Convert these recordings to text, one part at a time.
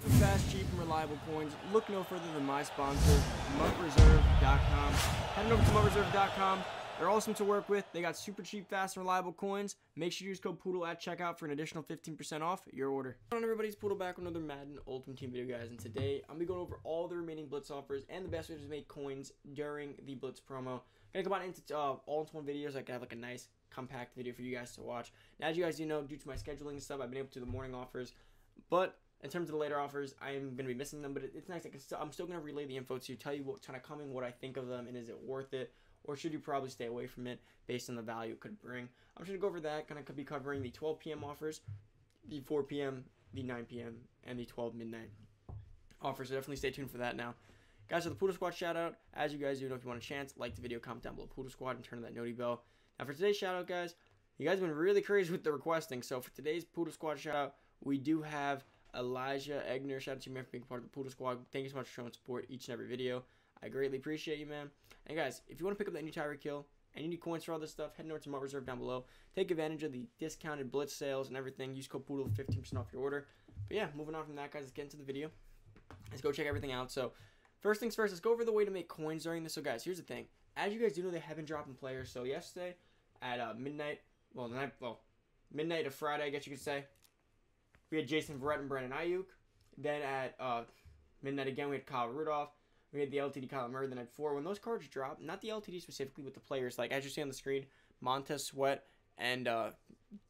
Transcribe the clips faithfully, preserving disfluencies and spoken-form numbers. For fast, cheap, and reliable coins, look no further than my sponsor, mut reserve dot com. Head over to mut reserve dot com. They're awesome to work with. They got super cheap, fast, and reliable coins. Make sure you use code POODLE at checkout for an additional fifteen percent off your order. What's going on, everybody? It's POODLE back with another Madden Ultimate Team video, guys. And today, I'm going to be going over all the remaining Blitz offers and the best ways to make coins during the Blitz promo. I'm going to combine it into uh, all into one video so I can have like a nice, compact video for you guys to watch. Now, as you guys do know, due to my scheduling and stuff, I've been able to do the morning offers. But in terms of the later offers, I am going to be missing them, but it's nice. I can still, I'm still going to relay the info to you, tell you what's kind of coming, what I think of them, and is it worth it, or should you probably stay away from it based on the value it could bring. I'm just going to go over that. Kind of could be covering the twelve p m offers, the four p m, the nine p m, and the twelve midnight offers, so definitely stay tuned for that now. Guys, so the Poodle Squad shout-out, as you guys do know, if you want a chance, like the video, comment down below Poodle Squad, and turn on that noti bell. Now, for today's shout-out, guys, you guys have been really crazy with the requesting, so for today's Poodle Squad shout-out, we do have Elijah Egner. Shout out to you, man, for being part of the Poodle Squad. Thank you so much for showing support each and every video. I greatly appreciate you, man. And guys, if you want to pick up that new Tyreek Hill and you need coins for all this stuff, head over to mut reserve down below. Take advantage of the discounted Blitz sales and everything. Use code POODLE for fifteen percent off your order. But yeah, moving on from that, guys, let's get into the video. Let's go check everything out. So first things first, let's go over the way to make coins during this. So guys, here's the thing. As you guys do know, they have been dropping players. So yesterday at uh, midnight, well, the night, well, midnight to Friday, I guess you could say, we had Jason Verrett and Brandon Ayuk. Then at uh, midnight again, we had Kyle Rudolph. We had the L T D Kyle Murray the night before. When those cards dropped, not the L T D specifically, but the players, like as you see on the screen, Montez Sweat and uh,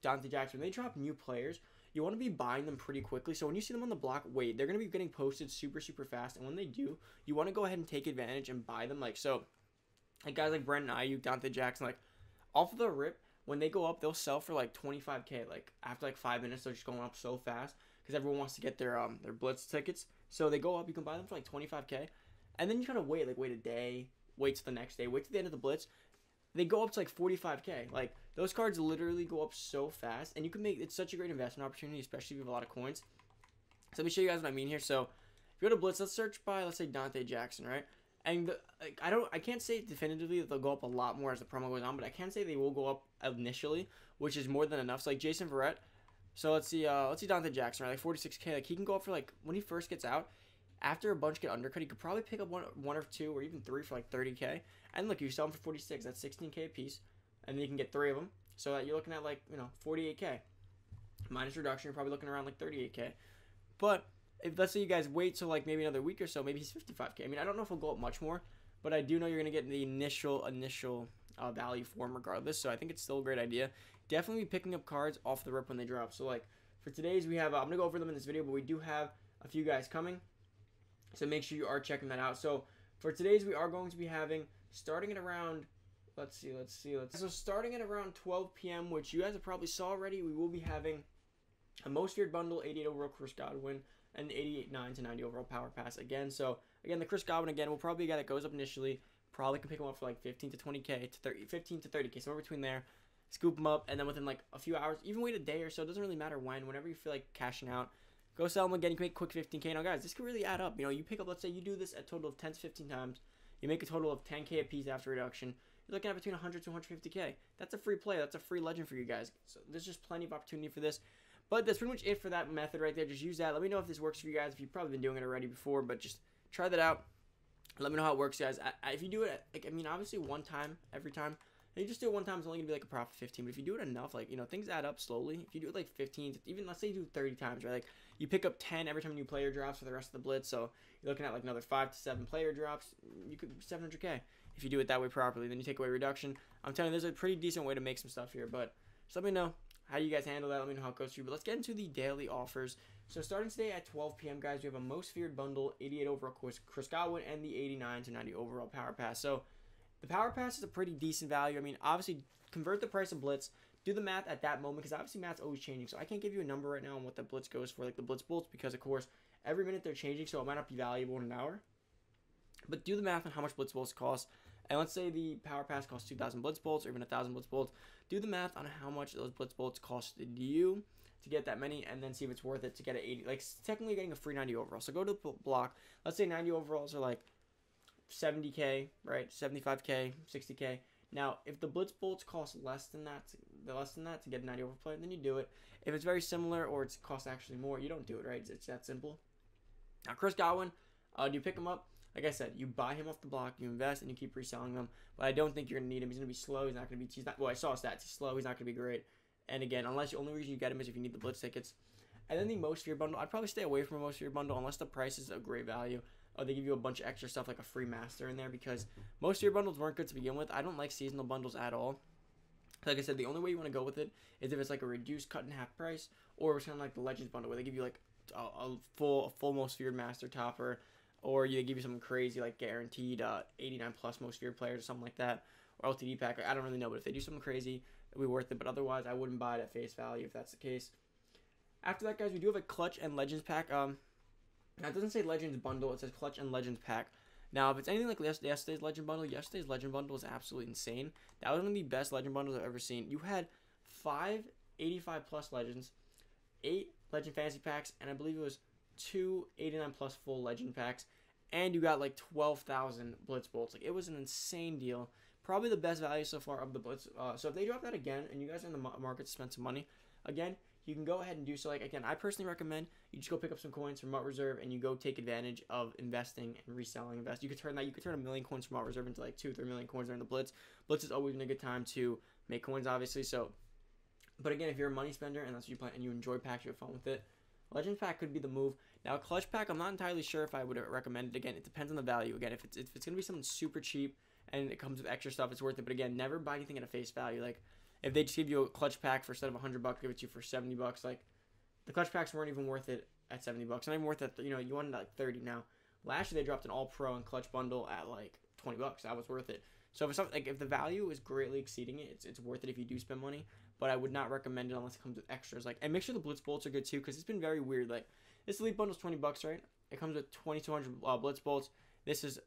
Dante Jackson, when they drop new players, you want to be buying them pretty quickly. So when you see them on the block, wait, they're going to be getting posted super, super fast. And when they do, you want to go ahead and take advantage and buy them. Like so, like guys like Brandon Ayuk, Dante Jackson, like off of the rip, when they go up, they'll sell for like twenty-five K. Like after like five minutes, they're just going up so fast because everyone wants to get their um their Blitz tickets. So they go up, you can buy them for like twenty-five K, and then you kind of wait, like wait a day, wait till the next day, wait till the end of the Blitz. They go up to like forty-five K. Like those cards literally go up so fast, and you can make it's such a great investment opportunity, especially if you have a lot of coins. So let me show you guys what I mean here. So if you go to Blitz, let's search by let's say Dante Jackson, right? And the, like, I don't, I can't say definitively that they'll go up a lot more as the promo goes on, but I can say they will go up initially, which is more than enough. So like Jason Verrett, so let's see, uh, let's see Dante Jackson, right? Like forty-six K, like he can go up for like when he first gets out. After a bunch get undercut, he could probably pick up one, one or two, or even three for like thirty K. And look, you sell them for forty-six. That's sixteen K a piece, and then you can get three of them. So that you're looking at like you know forty-eight K minus reduction. You're probably looking around like thirty-eight K, but if let's say you guys wait till like maybe another week or so, maybe he's fifty-five K. I mean, I don't know if he'll go up much more, but I do know you're going to get the initial, initial uh, value for him regardless. So I think it's still a great idea. Definitely be picking up cards off the rip when they drop. So like for today's, we have, uh, I'm going to go over them in this video, but we do have a few guys coming. So make sure you are checking that out. So for today's, we are going to be having starting at around, let's see, let's see, let's So starting at around twelve p m, which you guys have probably saw already, we will be having a most feared bundle, eighty-eight overall Chris Godwin, and eighty-eight nine to ninety overall power pass again. So again, the Chris Godwin again will probably be a guy that goes up initially. Probably can pick him up for like fifteen to twenty K to thirty, fifteen to thirty K, somewhere between there. Scoop him up, and then within like a few hours, even wait a day or so. It doesn't really matter when. Whenever you feel like cashing out, go sell him again. You can make quick fifteen K. Now, guys, this could really add up. You know, you pick up. Let's say you do this a total of ten to fifteen times. You make a total of ten K a piece after reduction. You're looking at between one hundred to one hundred fifty K. That's a free play. That's a free legend for you guys. So there's just plenty of opportunity for this. But that's pretty much it for that method right there. Just use that. Let me know if this works for you guys. If you've probably been doing it already before, but just try that out. Let me know how it works, guys. I, I, if you do it, like, I mean, obviously one time, every time. And you just do it one time, it's only going to be like a profit fifteen. But if you do it enough, like, you know, things add up slowly. If you do it like fifteen, even let's say you do thirty times, right? Like, you pick up ten every time a new player drops for the rest of the Blitz. So you're looking at like another five to seven player drops. You could seven hundred K if you do it that way properly. Then you take away reduction. I'm telling you, there's a pretty decent way to make some stuff here. But just let me know how you guys handle that. Let me know how it goes for you. But let's get into the daily offers. So starting today at twelve p m, guys, we have a most feared bundle, eighty-eight overall Chris Godwin, and the eighty-nine to ninety overall power pass. So the power pass is a pretty decent value. I mean, obviously, convert the price of Blitz. Do the math at that moment, because obviously math's always changing. So I can't give you a number right now on what the Blitz goes for, like the Blitz bolts, because of course every minute they're changing, so it might not be valuable in an hour. But do the math on how much Blitz bolts cost. And let's say the power pass costs two thousand Blitz bolts or even one thousand Blitz bolts. Do the math on how much those Blitz bolts costed you to get that many, and then see if it's worth it to get an eighty. Like, technically getting a free ninety overall. So go to the block. Let's say ninety overalls are like seventy K, right? seventy-five K, sixty K. Now, if the Blitz bolts cost less than that, less than that to get a ninety overall player, then you do it. If it's very similar or it's cost actually more, you don't do it, right? It's that simple. Now, Chris Godwin, uh, do you pick him up? Like I said, you buy him off the block, you invest, and you keep reselling him. But I don't think you're going to need him. He's going to be slow. He's not going to be – he's not. Well, I saw stats. He's slow. He's not going to be great. And, again, unless the only reason you get him is if you need the blitz tickets. And then the most of your bundle, I'd probably stay away from most of your bundle unless the price is a great value. Or they give you a bunch of extra stuff like a free master in there because most of your bundles weren't good to begin with. I don't like seasonal bundles at all. Like I said, the only way you want to go with it is if it's like a reduced cut-in-half price or it's kind of like the Legends bundle where they give you like a, a full a full most feared master topper, or they give you something crazy like guaranteed uh, eighty-nine plus most feared players or something like that, or L T D pack. I don't really know, but if they do something crazy, it'll be worth it. But otherwise, I wouldn't buy it at face value if that's the case. After that, guys, we do have a Clutch and Legends pack. Um, now, it doesn't say Legends bundle. It says Clutch and Legends pack. Now, if it's anything like yesterday's Legend Bundle, yesterday's Legend Bundle is absolutely insane. That was one of the best Legend Bundles I've ever seen. You had five eighty-five plus Legends, eight Legend Fantasy Packs, and I believe it was two eighty-nine plus full Legend Packs, and you got like twelve thousand Blitz Bolts. Like, it was an insane deal. Probably the best value so far of the Blitz. Uh, so if they drop that again, and you guys are in the market to spend some money, again, you can go ahead and do so. Like, again, I personally recommend you just go pick up some coins from Mutt Reserve and you go take advantage of investing and reselling. Invest. You could turn that. You could turn a million coins from Mutt Reserve into like two, three million coins during the Blitz. Blitz is always been a good time to make coins, obviously. So, but again, if you're a money spender and that's what you plan and you enjoy packs, you have fun with it, Legend pack could be the move. Now, Clutch pack, I'm not entirely sure if I would recommend it. Again, it depends on the value. Again, if it's if it's gonna be something super cheap and it comes with extra stuff, it's worth it. But again, never buy anything at a face value. Like, if they just give you a Clutch pack for instead of a hundred bucks, give it to you for seventy bucks. Like, the Clutch packs weren't even worth it at seventy bucks. Not even worth it. You know, you wanted like thirty now. Last year they dropped an All Pro and Clutch bundle at like twenty bucks. That was worth it. So if it's something like if the value is greatly exceeding it, it's it's worth it if you do spend money. But I would not recommend it unless it comes with extras. Like, and make sure the Blitz Bolts are good too, because it's been very weird. Like, this Elite bundle's twenty bucks, right? It comes with twenty-two hundred uh, Blitz Bolts. This is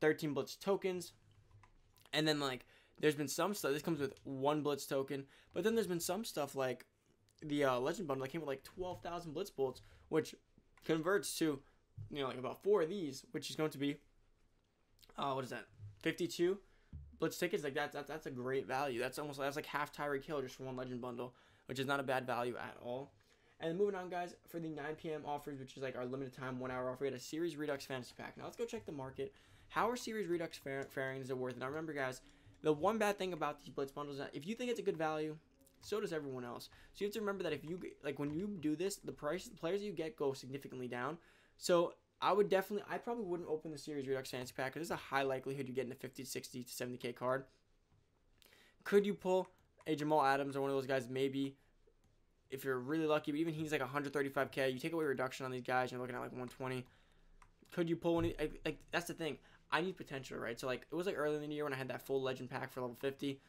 thirteen Blitz tokens, and then like, there's been some stuff, this comes with one Blitz token, but then there's been some stuff like the uh, Legend Bundle that came with like twelve thousand Blitz Bolts, which converts to, you know, like about four of these, which is going to be, uh, what is that, fifty-two Blitz tickets. Like, that, that, that's a great value. That's almost, that's like half Tyreek Hill just for one Legend Bundle, which is not a bad value at all. And moving on, guys, for the nine p m offers, which is like our limited time one hour offer, we had a Series Redux Fantasy Pack. Now, let's go check the market. How are Series Redux far faring? Is it worth it? Now, remember, guys, the one bad thing about these Blitz bundles is that if you think it's a good value, so does everyone else. So you have to remember that if you like when you do this, the price the players you get go significantly down. So I would definitely, I probably wouldn't open the Series Redux Fantasy Pack because there's a high likelihood you're getting a fifty, sixty to seventy K card. Could you pull a Jamal Adams or one of those guys? Maybe if you're really lucky. But even he's like one thirty-five K. You take away reduction on these guys, you're looking at like one twenty. Could you pull any? Like, like that's the thing. I need potential, right? So, like, it was, like, early in the year when I had that full Legend pack for level fifty.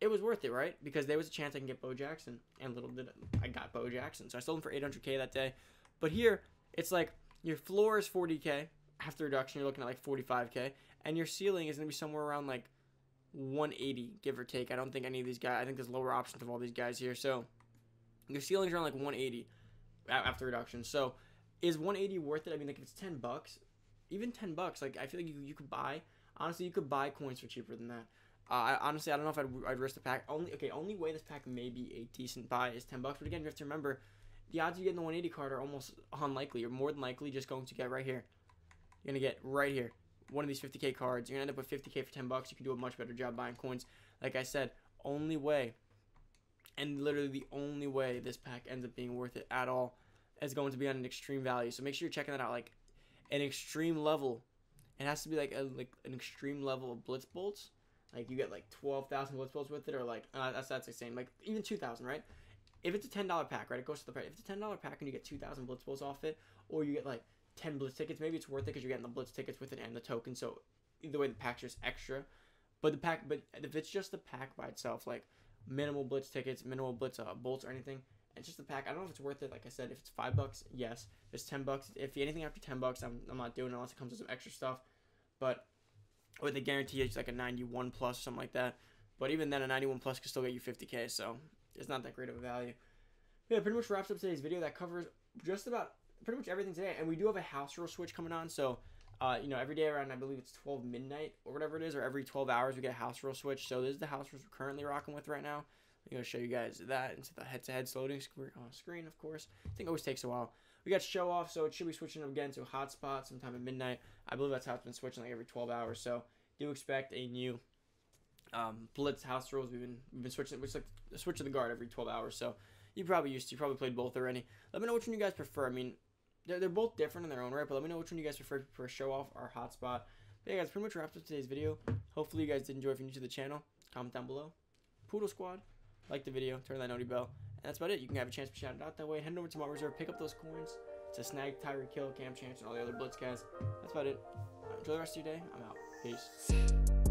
It was worth it, right? Because there was a chance I can get Bo Jackson. And little did I got Bo Jackson. So, I sold him for eight hundred K that day. But here, it's like your floor is forty K. After reduction, you're looking at, like, forty-five K. And your ceiling is going to be somewhere around, like, one eighty, give or take. I don't think any of these guys – I think there's lower options of all these guys here. So, your ceiling's around, like, one eighty after reduction. So, is one eighty worth it? I mean, like, if it's ten bucks – even ten bucks, like, I feel like you, you could buy, honestly, you could buy coins for cheaper than that. Uh, I, honestly, I don't know if I'd, I'd risk the pack. Only, okay, only way this pack may be a decent buy is ten bucks. But again, you have to remember, the odds you get in the one eighty card are almost unlikely. You're more than likely just going to get right here. You're going to get right here, one of these fifty K cards. You're going to end up with fifty K for ten bucks. You can do a much better job buying coins. Like I said, only way, and literally the only way this pack ends up being worth it at all is going to be on an extreme value. So make sure you're checking that out. Like, an extreme level, it has to be like a, like an extreme level of Blitz Bolts. Like, you get like twelve thousand Blitz Bolts with it, or like uh, that's that's the same. Like, even two thousand, right? If it's a ten dollar pack, right, it goes to the price. If it's a ten dollar pack and you get two thousand Blitz Bolts off it, or you get like ten Blitz tickets, maybe it's worth it because you're getting the Blitz tickets with it and the token. So either way, the pack's just extra. But the pack, but if it's just the pack by itself, like minimal Blitz tickets, minimal Blitz uh, bolts or anything. It's just the pack. I don't know if it's worth it. Like I said, if it's five bucks, yes. If it's ten bucks, if anything after ten bucks, I'm, I'm not doing it unless it comes with some extra stuff. But with a guarantee, it's like a ninety-one plus or something like that. But even then, a ninety-one plus could still get you fifty K. So it's not that great of a value. Yeah, pretty much wraps up today's video. That covers just about pretty much everything today. And we do have a house rule switch coming on. So uh, you know, every day around I believe it's twelve midnight or whatever it is, or every twelve hours we get a house rule switch. So this is the house rules we're currently rocking with right now. I'm going to show you guys that into the head-to-head loading screen, uh, screen, of course. I think it always takes a while. We got show off, so it should be switching again to hotspot sometime at midnight. I believe that's how it's been switching, like every twelve hours. So do expect a new um, blitz house rules. We've been we've been switching, which like the switch of the guard every twelve hours. So you probably used to, you probably played both already. Let me know which one you guys prefer. I mean, they're they're both different in their own right, but let me know which one you guys prefer for show off or hotspot. But yeah, guys, pretty much wraps up today's video. Hopefully you guys did enjoy. If you're new to the channel, comment down below. Poodle Squad, like the video, turn that noti bell, and that's about it. You can have a chance to shout it out that way. Head over to my reserve, pick up those coins to snag Tyreek Hill, Cam Chancellor, and all the other blitz guys. That's about it. Enjoy the rest of your day. I'm out. Peace.